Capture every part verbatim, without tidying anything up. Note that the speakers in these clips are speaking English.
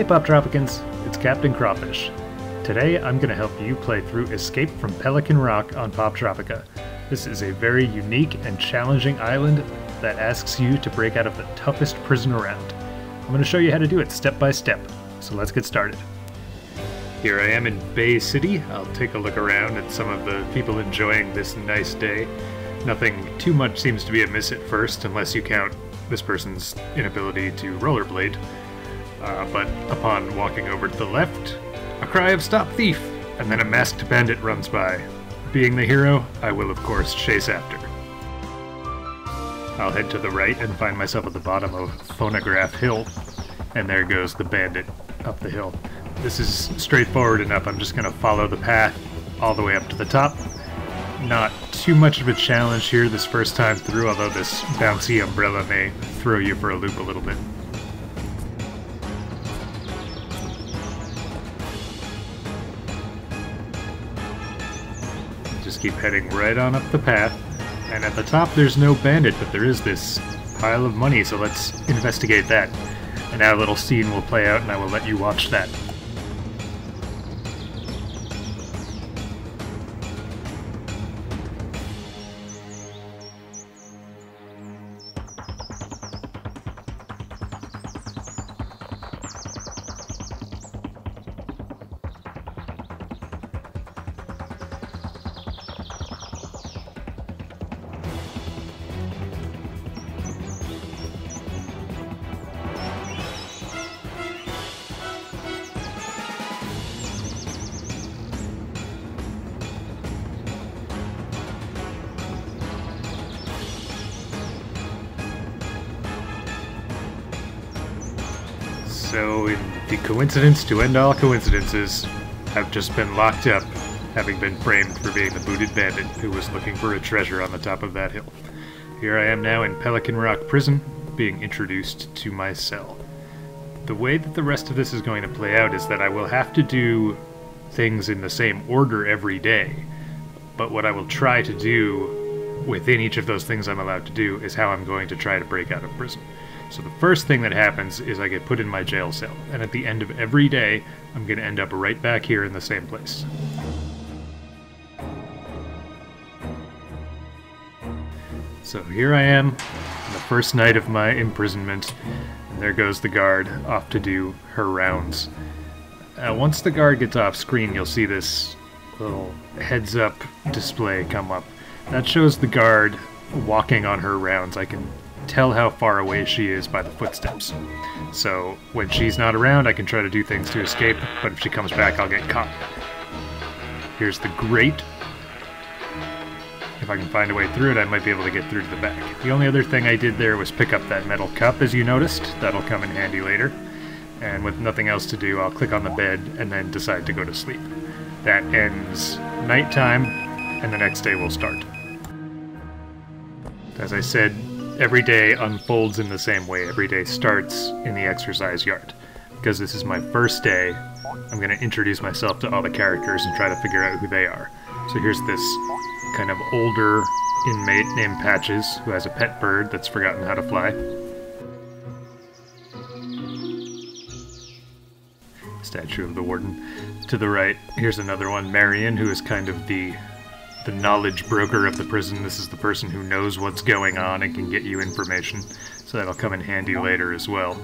Hey Poptropicans, it's Captain Crawfish. Today I'm going to help you play through Escape from Pelican Rock on Poptropica. This is a very unique and challenging island that asks you to break out of the toughest prison around. I'm going to show you how to do it step by step, so let's get started. Here I am in Bay City. I'll take a look around at some of the people enjoying this nice day. Nothing too much seems to be amiss at first, unless you count this person's inability to rollerblade. Uh, but upon walking over to the left, a cry of "Stop thief!" and then a masked bandit runs by. Being the hero, I will of course chase after. I'll head to the right and find myself at the bottom of Phonograph Hill, and there goes the bandit up the hill. This is straightforward enough. I'm just going to follow the path all the way up to the top. Not too much of a challenge here this first time through, although this bouncy umbrella may throw you for a loop a little bit. Just keep heading right on up the path, and at the top there's no bandit, but there is this pile of money, so let's investigate that. And our little scene will play out, and I will let you watch that. So, in the coincidence to end all coincidences, I've just been locked up, having been framed for being the booted bandit who was looking for a treasure on the top of that hill. Here I am now in Pelican Rock Prison, being introduced to my cell. The way that the rest of this is going to play out is that I will have to do things in the same order every day, but what I will try to do within each of those things I'm allowed to do is how I'm going to try to break out of prison. So the first thing that happens is I get put in my jail cell, and at the end of every day, I'm going to end up right back here in the same place. So here I am, on the first night of my imprisonment, and there goes the guard, off to do her rounds. Uh, once the guard gets off screen, you'll see this little heads-up display come up. That shows the guard walking on her rounds. I can tell how far away she is by the footsteps. So when she's not around, I can try to do things to escape, but if she comes back, I'll get caught. Here's the grate. If I can find a way through it, I might be able to get through to the back. The only other thing I did there was pick up that metal cup, as you noticed. That'll come in handy later. And with nothing else to do, I'll click on the bed and then decide to go to sleep. That ends nighttime, and the next day will start. As I said, every day unfolds in the same way. Every day starts in the exercise yard. Because this is my first day, I'm going to introduce myself to all the characters and try to figure out who they are. So here's this kind of older inmate named Patches, who has a pet bird that's forgotten how to fly. Statue of the Warden. To the right, here's another one, Marion, who is kind of the the knowledge broker of the prison. This is the person who knows what's going on and can get you information, so that'll come in handy later as well.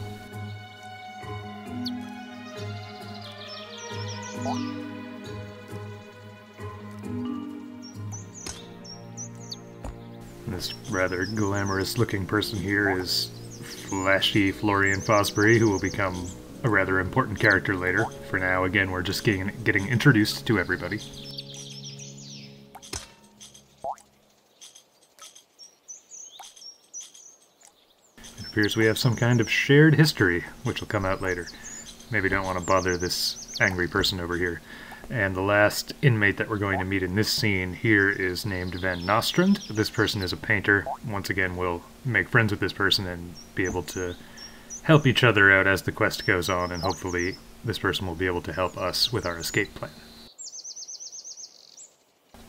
This rather glamorous looking person here is flashy Florian Fosbury, who will become a rather important character later. For now, again, we're just getting, getting introduced to everybody. Appears we have some kind of shared history, which will come out later. Maybe don't want to bother this angry person over here. And the last inmate that we're going to meet in this scene here is named Van Nostrand. This person is a painter. Once again, we'll make friends with this person and be able to help each other out as the quest goes on, and hopefully this person will be able to help us with our escape plan.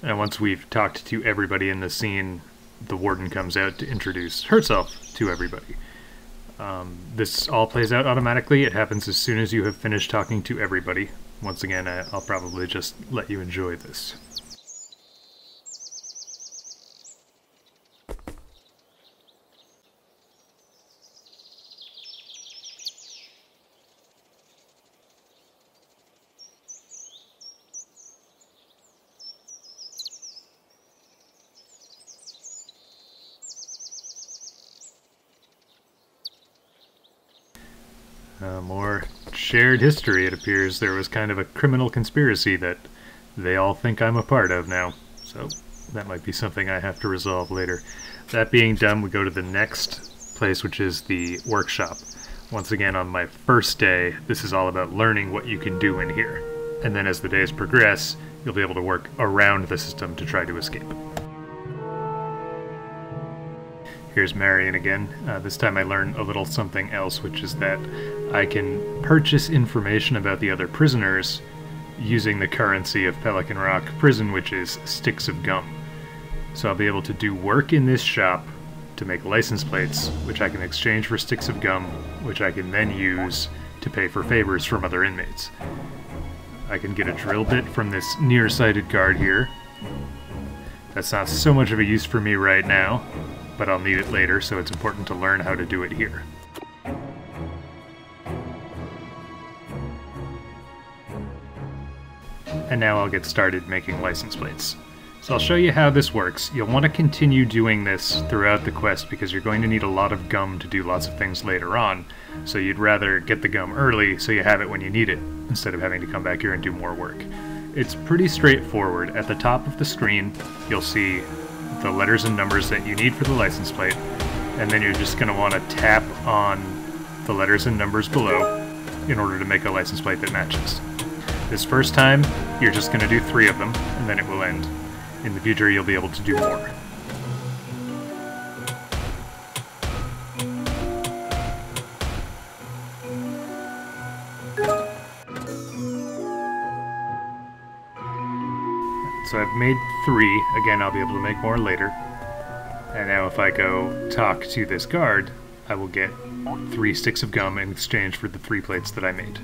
And once we've talked to everybody in the scene, the warden comes out to introduce herself to everybody. Um, this all plays out automatically. It happens as soon as you have finished talking to everybody. Once again, I'll probably just let you enjoy this. Uh, more shared history, it appears. There was kind of a criminal conspiracy that they all think I'm a part of now. So that might be something I have to resolve later. That being done, we go to the next place, which is the workshop. Once again, on my first day, this is all about learning what you can do in here. And then as the days progress, you'll be able to work around the system to try to escape. Here's Marion again. Uh, this time I learn a little something else, which is that I can purchase information about the other prisoners using the currency of Pelican Rock Prison, which is sticks of gum. So I'll be able to do work in this shop to make license plates, which I can exchange for sticks of gum, which I can then use to pay for favors from other inmates. I can get a drill bit from this nearsighted guard here. That's not so much of a use for me right now, but I'll need it later, so it's important to learn how to do it here. And now I'll get started making license plates. So I'll show you how this works. You'll want to continue doing this throughout the quest because you're going to need a lot of gum to do lots of things later on, so you'd rather get the gum early so you have it when you need it, instead of having to come back here and do more work. It's pretty straightforward. At the top of the screen, you'll see the letters and numbers that you need for the license plate, and then you're just going to want to tap on the letters and numbers below in order to make a license plate that matches. This first time, you're just going to do three of them, and then it will end. In the future, you'll be able to do more. So I've made three. Again, I'll be able to make more later. And now if I go talk to this guard, I will get three sticks of gum in exchange for the three plates that I made.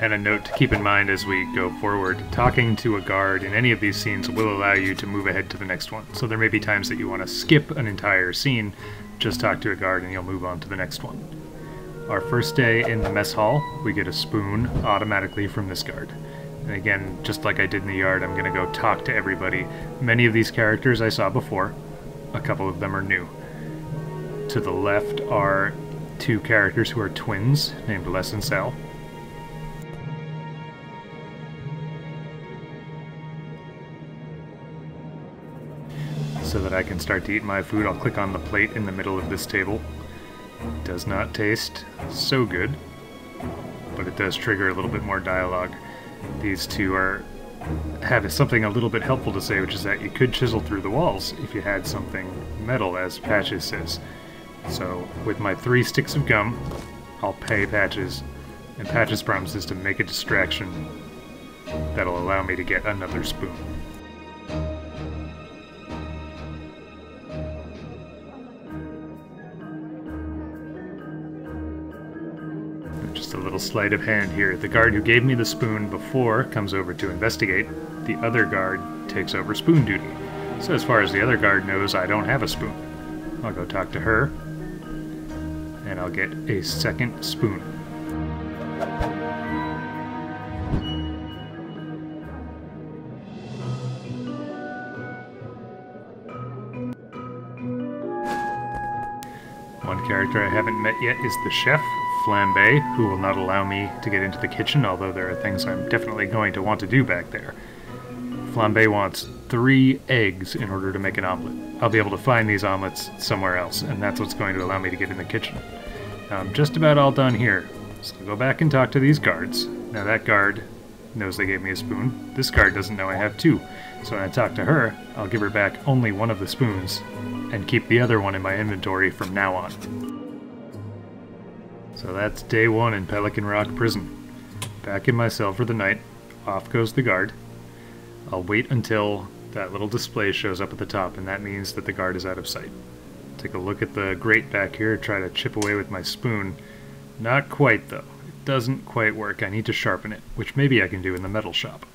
And a note to keep in mind as we go forward, talking to a guard in any of these scenes will allow you to move ahead to the next one. So there may be times that you want to skip an entire scene, just talk to a guard and you'll move on to the next one. Our first day in the mess hall, we get a spoon automatically from this guard. And again, just like I did in the yard, I'm going to go talk to everybody. Many of these characters I saw before. A couple of them are new. To the left are two characters who are twins, named Les and Sal. So that I can start to eat my food, I'll click on the plate in the middle of this table. It does not taste so good, but it does trigger a little bit more dialogue. These two are have something a little bit helpful to say, which is that you could chisel through the walls if you had something metal, as Patches says. So with my three sticks of gum, I'll pay Patches, and Patches promises to make a distraction that'll allow me to get another spoon. Just a little sleight of hand here. The guard who gave me the spoon before comes over to investigate. The other guard takes over spoon duty. So as far as the other guard knows, I don't have a spoon. I'll go talk to her, and I'll get a second spoon. One character I haven't met yet is the chef, Flambe, who will not allow me to get into the kitchen, although there are things I'm definitely going to want to do back there. Flambe wants three eggs in order to make an omelet. I'll be able to find these omelets somewhere else, and that's what's going to allow me to get in the kitchen. Now, I'm just about all done here, so I'll go back and talk to these guards. Now that guard knows they gave me a spoon. This guard doesn't know I have two, so when I talk to her, I'll give her back only one of the spoons and keep the other one in my inventory from now on. So that's day one in Pelican Rock Prison. Back in my cell for the night, off goes the guard. I'll wait until that little display shows up at the top, and that means that the guard is out of sight. Take a look at the grate back here, try to chip away with my spoon. Not quite, though. It doesn't quite work. I need to sharpen it, which maybe I can do in the metal shop.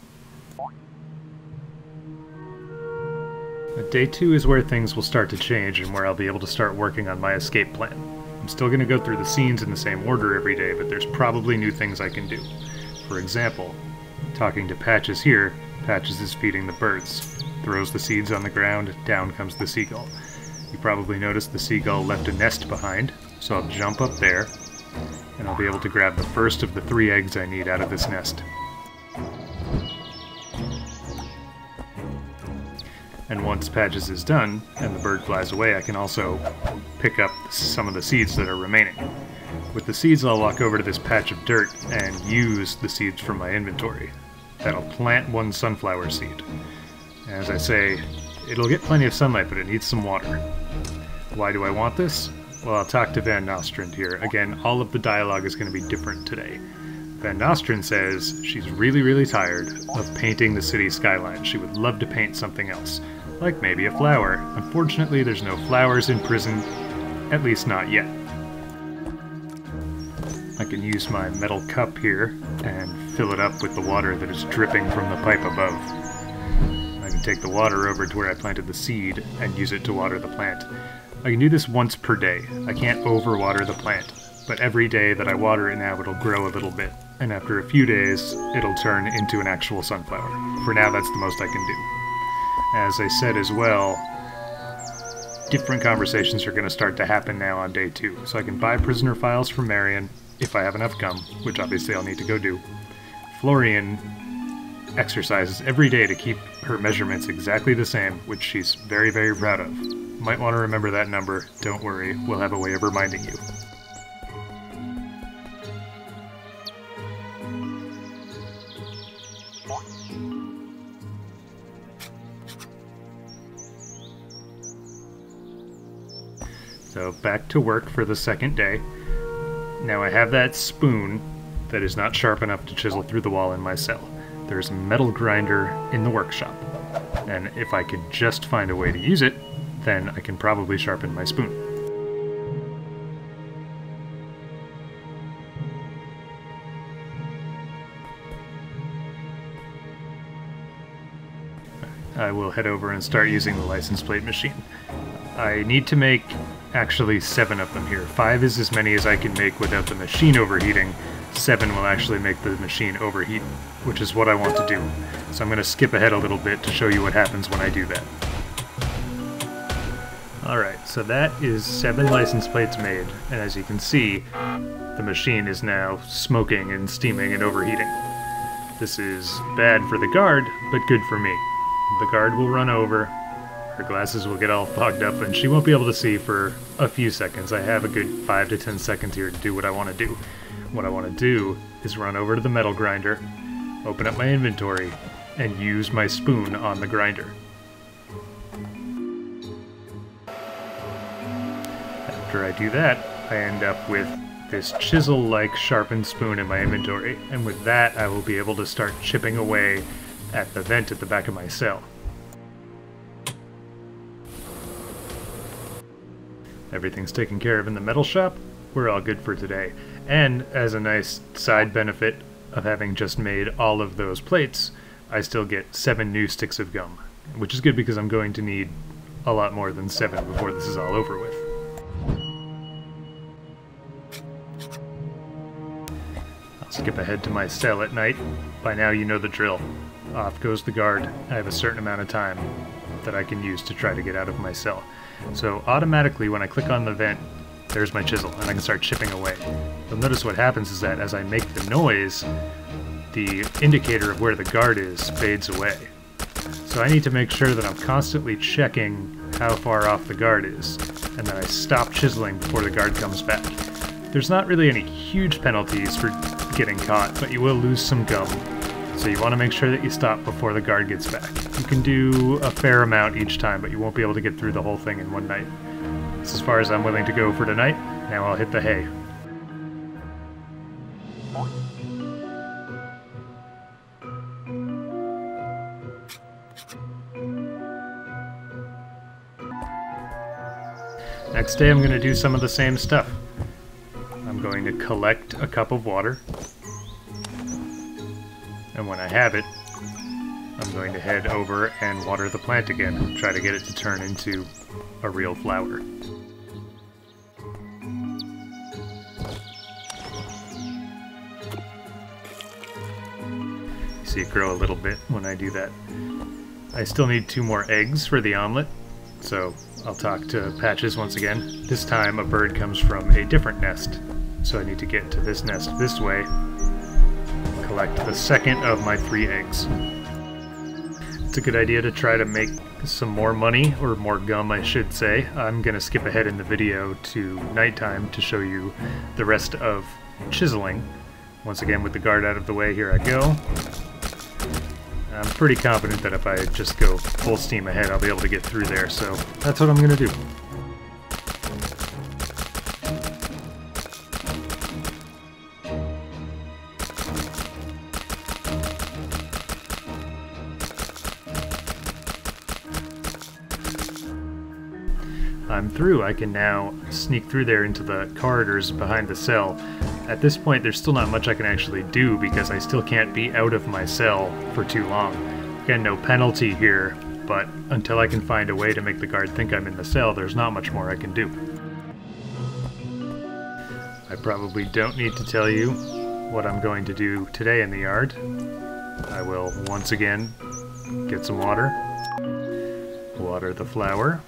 But day two is where things will start to change and where I'll be able to start working on my escape plan. I'm still going to go through the scenes in the same order every day, but there's probably new things I can do. For example, talking to Patches here, Patches is feeding the birds. Throws the seeds on the ground, down comes the seagull. You probably noticed the seagull left a nest behind, so I'll jump up there, and I'll be able to grab the first of the three eggs I need out of this nest. And once Patches is done, and the bird flies away, I can also pick up some of the seeds that are remaining. With the seeds, I'll walk over to this patch of dirt and use the seeds from my inventory. That'll plant one sunflower seed. As I say, it'll get plenty of sunlight, but it needs some water. Why do I want this? Well, I'll talk to Van Nostrand here. Again, all of the dialogue is going to be different today. Van Nostrand says she's really, really tired of painting the city skyline. She would love to paint something else. Like maybe a flower. Unfortunately, there's no flowers in prison, at least not yet. I can use my metal cup here and fill it up with the water that is dripping from the pipe above. I can take the water over to where I planted the seed and use it to water the plant. I can do this once per day. I can't overwater the plant, but every day that I water it now, it'll grow a little bit, and after a few days, it'll turn into an actual sunflower. For now, that's the most I can do. As I said as well, different conversations are going to start to happen now on day two. So I can buy prisoner files from Marion, if I have enough gum, which obviously I'll need to go do. Florian exercises every day to keep her measurements exactly the same, which she's very, very proud of. Might want to remember that number. Don't worry, we'll have a way of reminding you. So back to work for the second day. Now I have that spoon that is not sharp enough to chisel through the wall in my cell. There's a metal grinder in the workshop, and if I can just find a way to use it, then I can probably sharpen my spoon. I will head over and start using the license plate machine. I need to make actually seven of them here. Five is as many as I can make without the machine overheating. Seven will actually make the machine overheat, which is what I want to do. So I'm going to skip ahead a little bit to show you what happens when I do that. Alright, so that is seven license plates made, and as you can see, the machine is now smoking and steaming and overheating. This is bad for the guard, but good for me. The guard will run over. Her glasses will get all fogged up and she won't be able to see for a few seconds. I have a good five to ten seconds here to do what I want to do. What I want to do is run over to the metal grinder, open up my inventory, and use my spoon on the grinder. After I do that, I end up with this chisel-like sharpened spoon in my inventory, and with that I will be able to start chipping away at the vent at the back of my cell. Everything's taken care of in the metal shop, we're all good for today. And as a nice side benefit of having just made all of those plates, I still get seven new sticks of gum, which is good because I'm going to need a lot more than seven before this is all over with. I'll skip ahead to my cell at night. By now you know the drill. Off goes the guard. I have a certain amount of time that I can use to try to get out of my cell. So automatically when I click on the vent, there's my chisel and I can start chipping away. You'll notice what happens is that as I make the noise, the indicator of where the guard is fades away. So I need to make sure that I'm constantly checking how far off the guard is, and then I stop chiseling before the guard comes back. There's not really any huge penalties for getting caught, but you will lose some gum. So you want to make sure that you stop before the guard gets back. You can do a fair amount each time, but you won't be able to get through the whole thing in one night. That's as far as I'm willing to go for tonight. Now I'll hit the hay. Next day I'm going to do some of the same stuff. I'm going to collect a cup of water. And when I have it, I'm going to head over and water the plant again. Try to get it to turn into a real flower. You see it grow a little bit when I do that. I still need two more eggs for the omelet, so I'll talk to Patches once again. This time a bird comes from a different nest, so I need to get to this nest this way. Collect the second of my three eggs. It's a good idea to try to make some more money, or more gum I should say. I'm gonna skip ahead in the video to nighttime to show you the rest of chiseling. Once again, with the guard out of the way, here I go. I'm pretty confident that if I just go full steam ahead, I'll be able to get through there, so that's what I'm gonna do. I'm through. I can now sneak through there into the corridors behind the cell. At this point, there's still not much I can actually do because I still can't be out of my cell for too long. Again, no penalty here, but until I can find a way to make the guard think I'm in the cell, there's not much more I can do. I probably don't need to tell you what I'm going to do today in the yard. I will once again get some water, water the flower.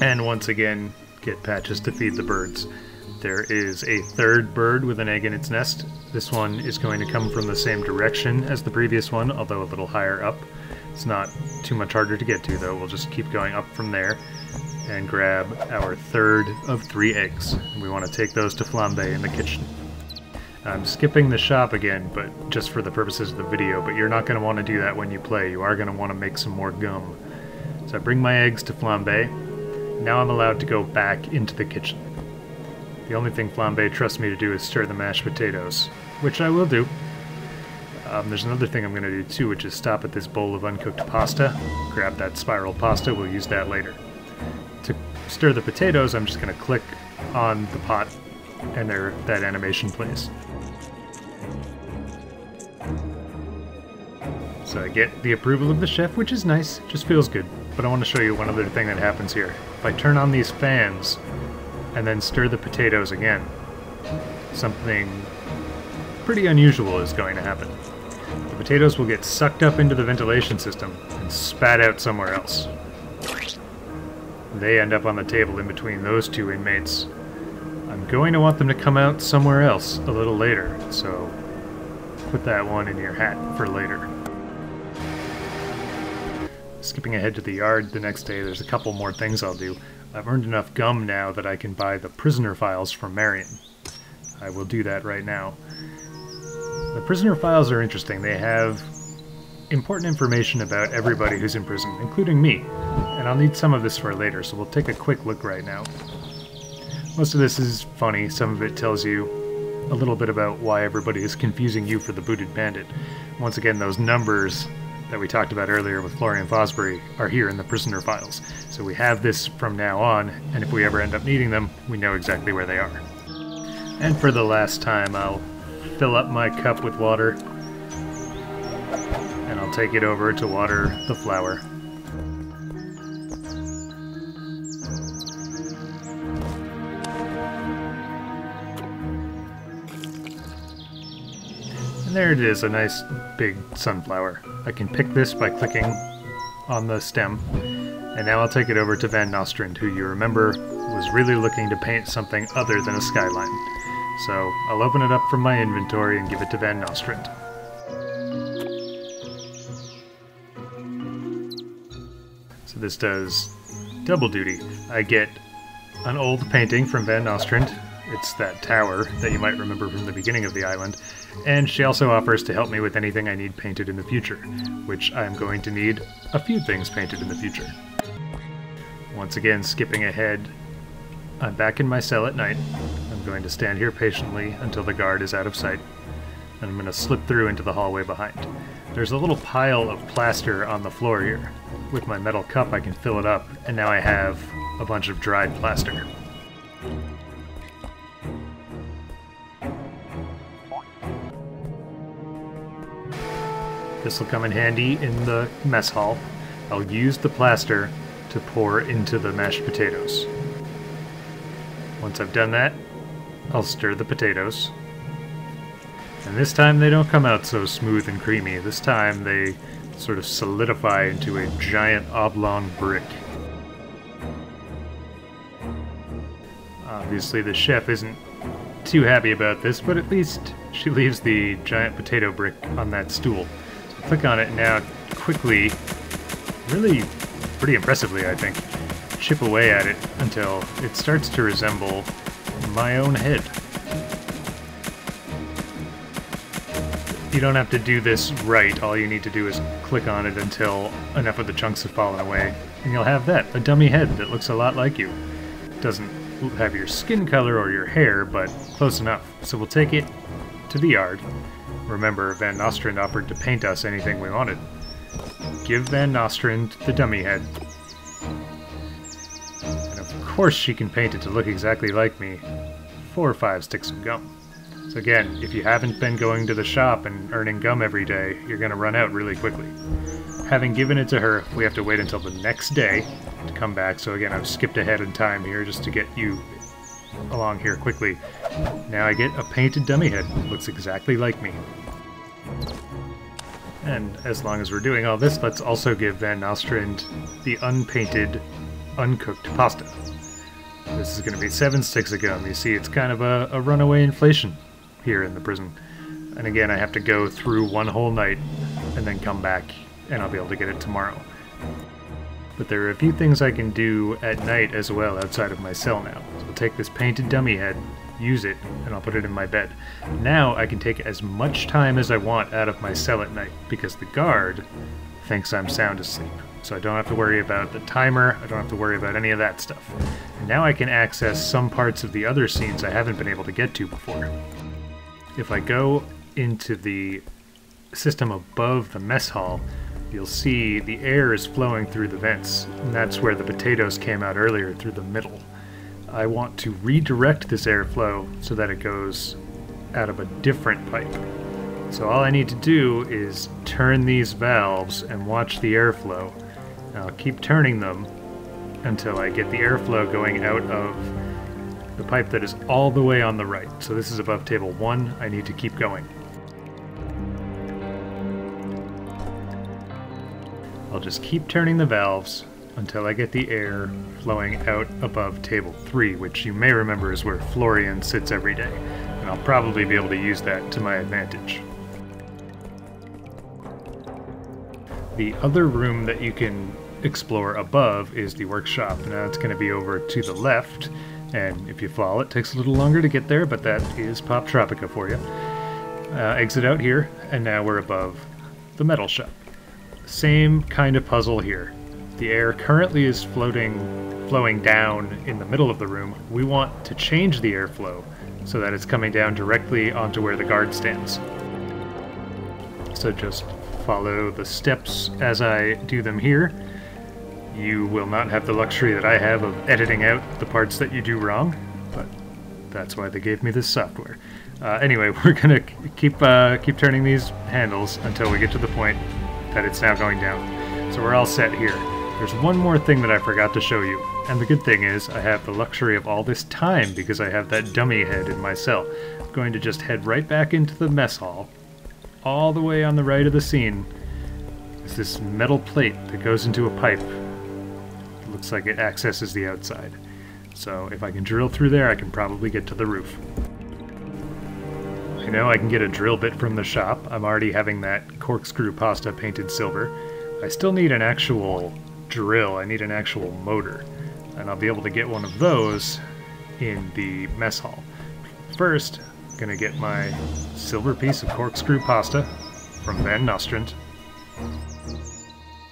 And once again, get Patches to feed the birds. There is a third bird with an egg in its nest. This one is going to come from the same direction as the previous one, although a little higher up. It's not too much harder to get to, though. We'll just keep going up from there and grab our third of three eggs. We want to take those to flambe in the kitchen. I'm skipping the shop again, but just for the purposes of the video, but you're not going to want to do that when you play. You are going to want to make some more gum. So I bring my eggs to flambe. Now I'm allowed to go back into the kitchen. The only thing Flambe trusts me to do is stir the mashed potatoes, which I will do. Um, there's another thing I'm going to do too, which is stop at this bowl of uncooked pasta, grab that spiral pasta, we'll use that later. To stir the potatoes, I'm just going to click on the pot, and there that animation plays. So I get the approval of the chef, which is nice, just feels good. But I want to show you one other thing that happens here. If I turn on these fans and then stir the potatoes again, something pretty unusual is going to happen. The potatoes will get sucked up into the ventilation system and spat out somewhere else. They end up on the table in between those two inmates. I'm going to want them to come out somewhere else a little later, so put that one in your hat for later. Skipping ahead to the yard the next day, there's a couple more things I'll do. I've earned enough gum now that I can buy the prisoner files from Marion. I will do that right now. The prisoner files are interesting. They have important information about everybody who's in prison, including me. And I'll need some of this for later, so we'll take a quick look right now. Most of this is funny. Some of it tells you a little bit about why everybody is confusing you for the booted bandit. Once again, those numbers that we talked about earlier with Florian Fosbury are here in the prisoner files. So we have this from now on, and if we ever end up needing them, we know exactly where they are. And for the last time, I'll fill up my cup with water, and I'll take it over to water the flower. And there it is, a nice big sunflower. I can pick this by clicking on the stem, and now I'll take it over to Van Nostrand, who you remember was really looking to paint something other than a skyline. So I'll open it up from my inventory and give it to Van Nostrand. So this does double duty. I get an old painting from Van Nostrand. It's that tower that you might remember from the beginning of the island, and she also offers to help me with anything I need painted in the future, which I'm going to need a few things painted in the future. Once again, skipping ahead, I'm back in my cell at night. I'm going to stand here patiently until the guard is out of sight. and I'm gonna slip through into the hallway behind. There's a little pile of plaster on the floor here. With my metal cup I can fill it up, and now I have a bunch of dried plaster. This will come in handy in the mess hall. I'll use the plaster to pour into the mashed potatoes. Once I've done that, I'll stir the potatoes. And this time they don't come out so smooth and creamy. This time they sort of solidify into a giant oblong brick. Obviously the chef isn't too happy about this, but at least she leaves the giant potato brick on that stool. So click on it now quickly, really pretty impressively I think, chip away at it until it starts to resemble my own head. You don't have to do this right, all you need to do is click on it until enough of the chunks have fallen away, and you'll have that, a dummy head that looks a lot like you. It doesn't have your skin color or your hair, but close enough. So we'll take it to the yard. Remember, Van Nostrand offered to paint us anything we wanted. Give Van Nostrand the dummy head. And of course she can paint it to look exactly like me. Four or five sticks of gum. So again, if you haven't been going to the shop and earning gum every day, you're going to run out really quickly. Having given it to her, we have to wait until the next day to come back. So again, I've skipped ahead in time here just to get you along here quickly. Now I get a painted dummy head. Looks exactly like me. And as long as we're doing all this, let's also give Van Nostrand the unpainted, uncooked pasta. This is going to be seven sticks of gum. You see, it's kind of a, a runaway inflation here in the prison. And again, I have to go through one whole night and then come back, and I'll be able to get it tomorrow. But there are a few things I can do at night as well outside of my cell now. So I'll take this painted dummy head, use it, and I'll put it in my bed. Now I can take as much time as I want out of my cell at night, because the guard thinks I'm sound asleep. So I don't have to worry about the timer, I don't have to worry about any of that stuff. And now I can access some parts of the other scenes I haven't been able to get to before. If I go into the system above the mess hall, you'll see the air is flowing through the vents, and that's where the potatoes came out earlier, through the middle. I want to redirect this airflow so that it goes out of a different pipe. So all I need to do is turn these valves and watch the airflow. I'll keep turning them until I get the airflow going out of the pipe that is all the way on the right. So this is above table one, I need to keep going. I'll just keep turning the valves until I get the air flowing out above table three, which you may remember is where Florian sits every day, and I'll probably be able to use that to my advantage. The other room that you can explore above is the workshop. Now it's going to be over to the left, and if you fall it takes a little longer to get there, but that is Poptropica for you. Uh, exit out here, and now we're above the metal shop. Same kind of puzzle here. The air currently is floating, flowing down in the middle of the room. We want to change the airflow so that it's coming down directly onto where the guard stands. So just follow the steps as I do them here. You will not have the luxury that I have of editing out the parts that you do wrong, but that's why they gave me this software. Uh, anyway, we're gonna keep, uh, keep turning these handles until we get to the point that it's now going down. So we're all set here. There's one more thing that I forgot to show you, and the good thing is I have the luxury of all this time because I have that dummy head in my cell. I'm going to just head right back into the mess hall, all the way on the right of the scene. Is this metal plate that goes into a pipe. It looks like it accesses the outside. So if I can drill through there, I can probably get to the roof. I know I can get a drill bit from the shop. I'm already having that corkscrew pasta painted silver. I still need an actual drill. I need an actual motor. And I'll be able to get one of those in the mess hall. First, I'm going to get my silver piece of corkscrew pasta from Van Nostrand.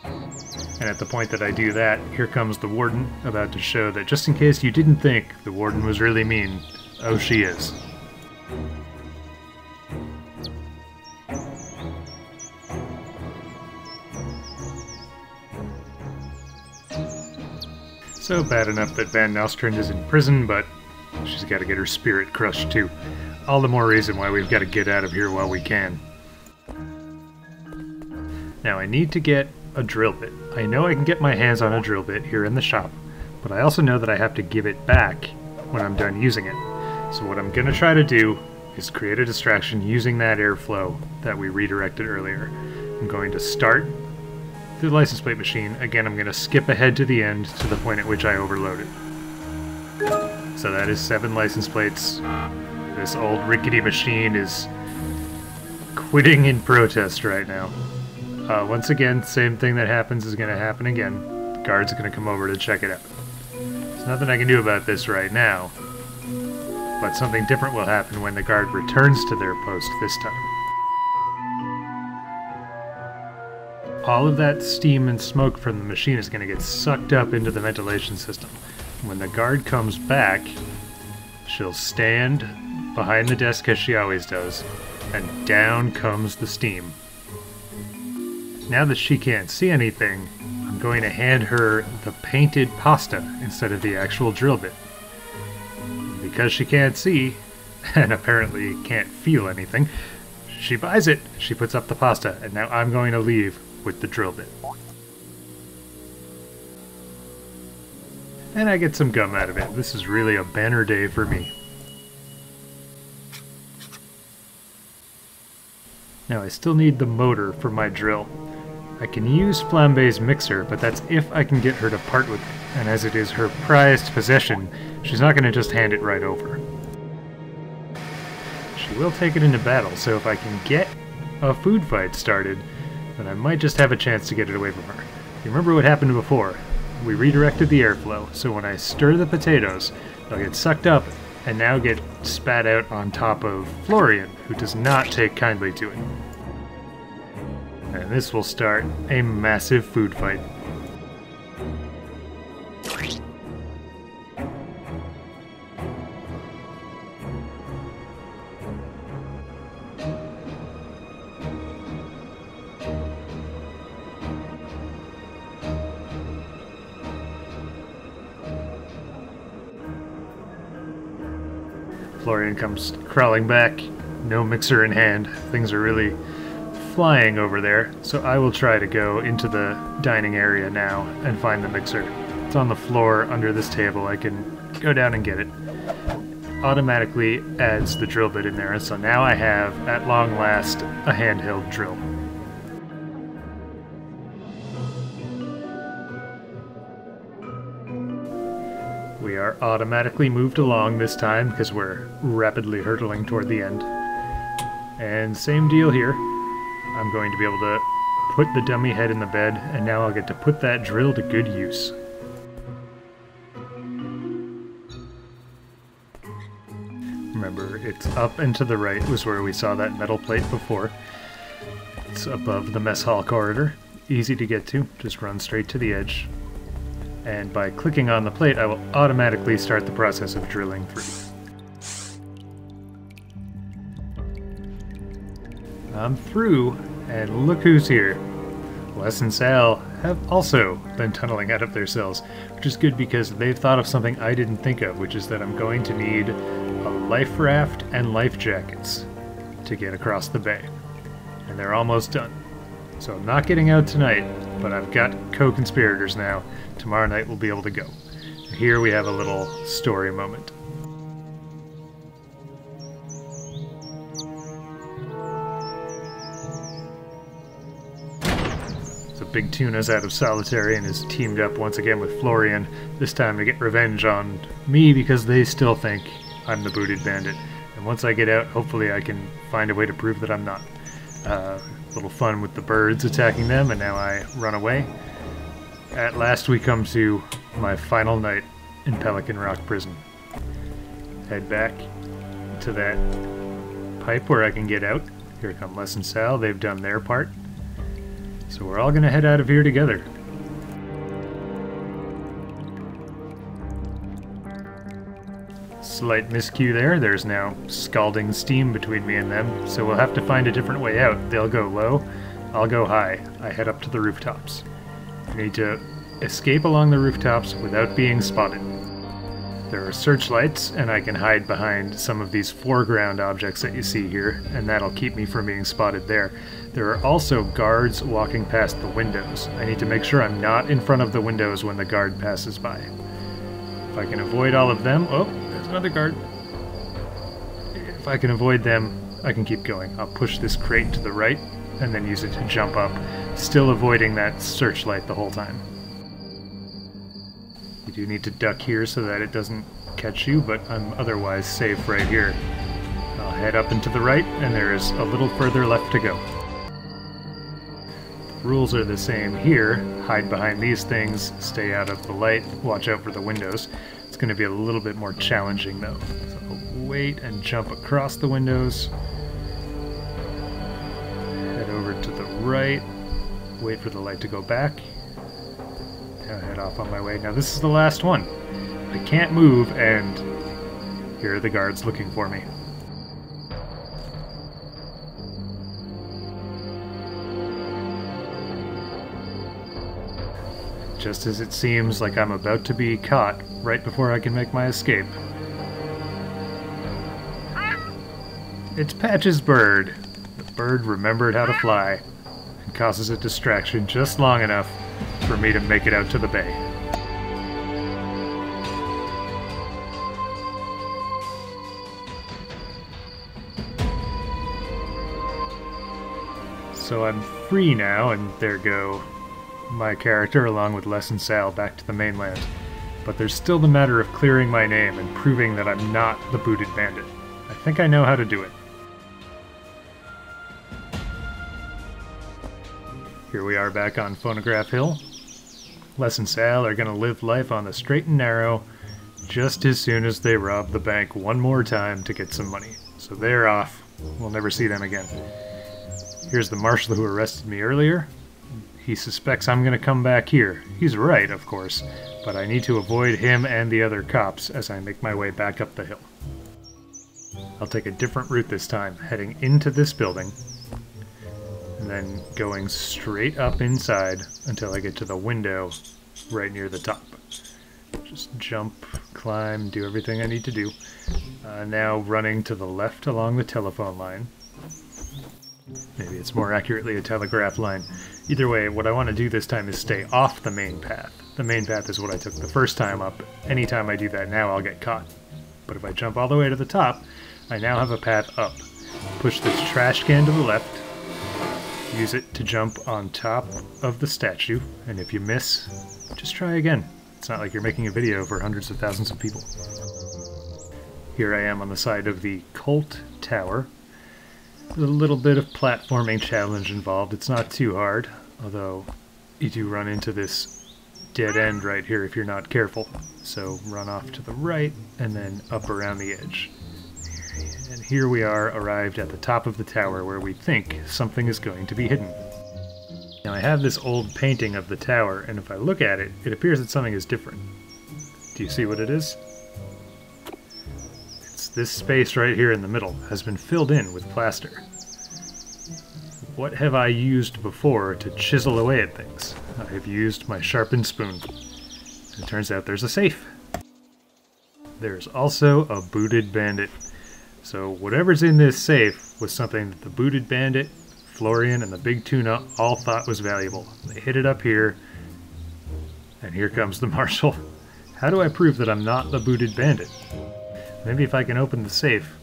And at the point that I do that, here comes the warden, about to show that just in case you didn't think the warden was really mean, oh she is. So bad enough that Van Nostrand is in prison, but she's got to get her spirit crushed too. All the more reason why we've got to get out of here while we can. Now I need to get a drill bit. I know I can get my hands on a drill bit here in the shop, but I also know that I have to give it back when I'm done using it. So what I'm going to try to do is create a distraction using that airflow that we redirected earlier. I'm going to start the license plate machine. Again, I'm going to skip ahead to the end to the point at which I overload it. So that is seven license plates. This old rickety machine is quitting in protest right now. Uh, once again, same thing that happens is going to happen again. The guards are going to come over to check it out. There's nothing I can do about this right now, but something different will happen when the guard returns to their post this time. All of that steam and smoke from the machine is going to get sucked up into the ventilation system. When the guard comes back, she'll stand behind the desk as she always does, and down comes the steam. Now that she can't see anything, I'm going to hand her the painted pasta instead of the actual drill bit. Because she can't see, and apparently can't feel anything, she buys it, she puts up the pasta, and now I'm going to leave with the drill bit. And I get some gum out of it. This is really a banner day for me. Now I still need the motor for my drill. I can use Flambe's mixer, but that's if I can get her to part with it, and as it is her prized possession, she's not going to just hand it right over. She will take it into battle, so if I can get a food fight started, then I might just have a chance to get it away from her. You remember what happened before? We redirected the airflow, so when I stir the potatoes, they'll get sucked up and now get spat out on top of Florian, who does not take kindly to it. And this will start a massive food fight. Florian comes crawling back, no mixer in hand. Things are really flying over there, so I will try to go into the dining area now and find the mixer. It's on the floor under this table. I can go down and get it. Automatically adds the drill bit in there, so now I have, at long last, a handheld drill. We are automatically moved along this time because we're rapidly hurtling toward the end. And same deal here. I'm going to be able to put the dummy head in the bed, and now I'll get to put that drill to good use. Remember, it's up and to the right was where we saw that metal plate before. It's above the mess hall corridor. Easy to get to, just run straight to the edge. And by clicking on the plate, I will automatically start the process of drilling through. I'm through, and look who's here. Les and Sal have also been tunneling out of their cells, which is good because they've thought of something I didn't think of, which is that I'm going to need a life raft and life jackets to get across the bay. And they're almost done. So I'm not getting out tonight, but I've got co-conspirators now. Tomorrow night we'll be able to go. Here we have a little story moment. Big Tuna's out of solitary and is teamed up once again with Florian, this time to get revenge on me because they still think I'm the booted bandit. And once I get out, hopefully I can find a way to prove that I'm not. Uh, little fun with the birds attacking them, and now I run away. At last we come to my final night in Pelican Rock Prison. Head back to that pipe where I can get out. Here come Les and Sal, they've done their part. So we're all gonna head out of here together. Slight miscue there, there's now scalding steam between me and them, so we'll have to find a different way out. They'll go low, I'll go high. I head up to the rooftops. I need to escape along the rooftops without being spotted. There are searchlights, and I can hide behind some of these foreground objects that you see here, and that'll keep me from being spotted there. There are also guards walking past the windows. I need to make sure I'm not in front of the windows when the guard passes by. If I can avoid all of them... Oh, there's another guard. If I can avoid them, I can keep going. I'll push this crate to the right, and then use it to jump up, still avoiding that searchlight the whole time. You do need to duck here so that it doesn't catch you, but I'm otherwise safe right here. I'll head up and to the right, and there is a little further left to go. The rules are the same here. Hide behind these things, stay out of the light, watch out for the windows. It's going to be a little bit more challenging though. So I'll wait and jump across the windows. Head over to the right, wait for the light to go back. I'll head off on my way. Now this is the last one. I can't move, and here are the guards looking for me. Just as it seems like I'm about to be caught, right before I can make my escape. It's Patch's bird. The bird remembered how to fly, and causes a distraction just long enough for me to make it out to the bay. So I'm free now, and there go my character along with Les and Sal back to the mainland. But there's still the matter of clearing my name and proving that I'm not the booted bandit. I think I know how to do it. Here we are back on Phonograph Hill. Les and Sal are going to live life on the straight and narrow just as soon as they rob the bank one more time to get some money. So they're off. We'll never see them again. Here's the marshal who arrested me earlier. He suspects I'm going to come back here. He's right, of course, but I need to avoid him and the other cops as I make my way back up the hill. I'll take a different route this time, heading into this building, and then going straight up inside until I get to the window right near the top. Just jump, climb, do everything I need to do. Uh, now running to the left along the telephone line. Maybe it's more accurately a telegraph line. Either way, what I want to do this time is stay off the main path. The main path is what I took the first time up. Anytime I do that now, I'll get caught. But if I jump all the way to the top, I now have a path up. Push this trash can to the left. Use it to jump on top of the statue, and if you miss, just try again. It's not like you're making a video for hundreds of thousands of people. Here I am on the side of the Colt Tower. There's a little bit of platforming challenge involved. It's not too hard, although you do run into this dead end right here if you're not careful. So run off to the right and then up around the edge. And here we are, arrived at the top of the tower where we think something is going to be hidden. Now I have this old painting of the tower, and if I look at it, it appears that something is different. Do you see what it is? It's this space right here in the middle has been filled in with plaster. What have I used before to chisel away at things? I have used my sharpened spoon. It turns out there's a safe. There's also a booted bandit. So whatever's in this safe was something that the booted bandit, Florian, and the big tuna all thought was valuable. They hid it up here, and here comes the marshal. How do I prove that I'm not the booted bandit? Maybe if I can open the safe.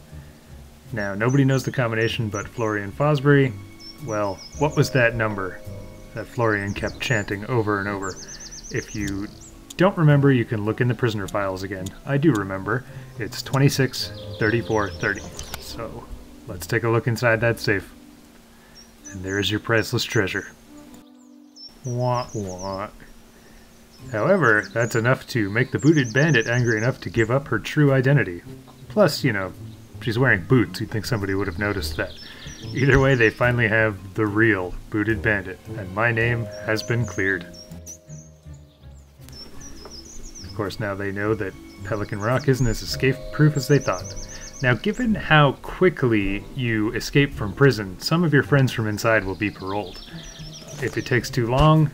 Now, nobody knows the combination but Florian Fosbury. Well, what was that number that Florian kept chanting over and over? If you don't remember, you can look in the prisoner files again. I do remember. It's twenty-six thirty-four thirty. So let's take a look inside that safe. And there's your priceless treasure. Wah wah. However, that's enough to make the booted bandit angry enough to give up her true identity. Plus, you know, she's wearing boots. You'd think somebody would have noticed that. Either way, they finally have the real booted bandit, and my name has been cleared. Of course, now they know that Pelican Rock isn't as escape-proof as they thought. Now, given how quickly you escape from prison, some of your friends from inside will be paroled. If it takes too long,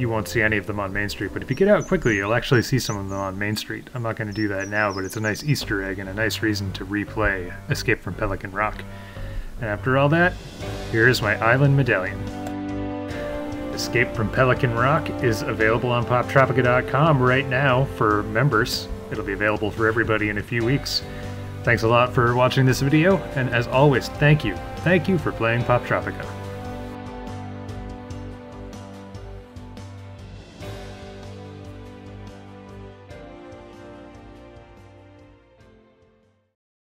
you won't see any of them on Main Street, but if you get out quickly, you'll actually see some of them on Main Street. I'm not going to do that now, but it's a nice Easter egg and a nice reason to replay Escape from Pelican Rock. And after all that, here is my island medallion. Escape from Pelican Rock is available on Poptropica dot com right now for members. It'll be available for everybody in a few weeks. Thanks a lot for watching this video, and as always, thank you. Thank you for playing Poptropica.